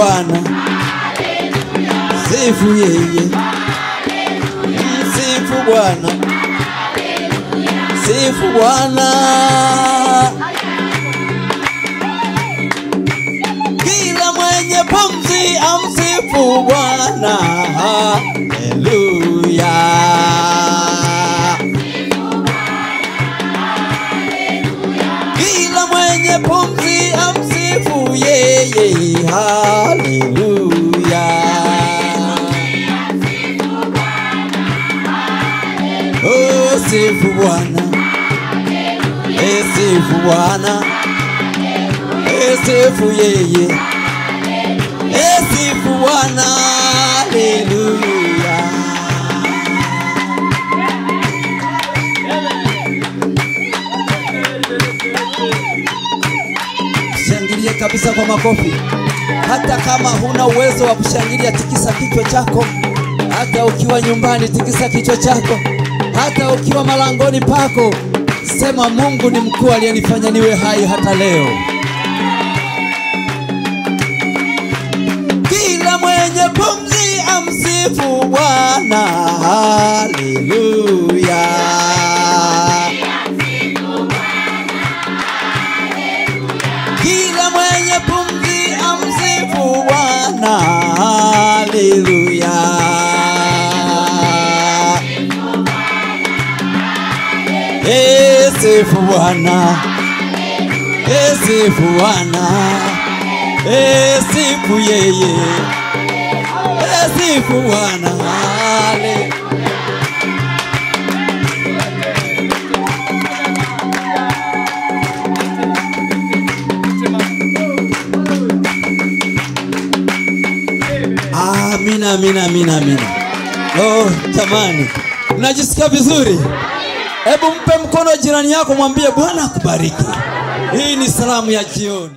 Bwana. Sifu yeye. Sifu Bwana. Sifu Bwana. Kila mwenye pumzi amsifu Bwana. Hallelujah. Kila mwenye pumzi amsifu yeye. Hallelujah. Oh, sifu Bwana. Sifu Bwana. Sifu yeye. Sifu Bwana. Hallelujah. Shangilia kabisa kwa makofi. Hata kama huna uwezo wa kushangilia, tikisa kichwa chako. Hata ukiwa nyumbani, tikisa kichwa chako. Hata ukiwa malangoni pako, sema Mungu ni mkuu aliyenifanya niwe hai hata leo. Kila mwenye pumzi amsifu Bwana. Haleluya. Kila mwenye pumzi amsifu Bwana. Haleluya. Sifu Bwana. Sifu Bwana. Sifu yeye. Sifu Bwana. Amina, amina, amina, amina. Oh, tamani. Unajisikia vizuri? Hebu mpe mkono jirani yako, mwambie Bwana akubariki. Hii ni salamu ya jioni.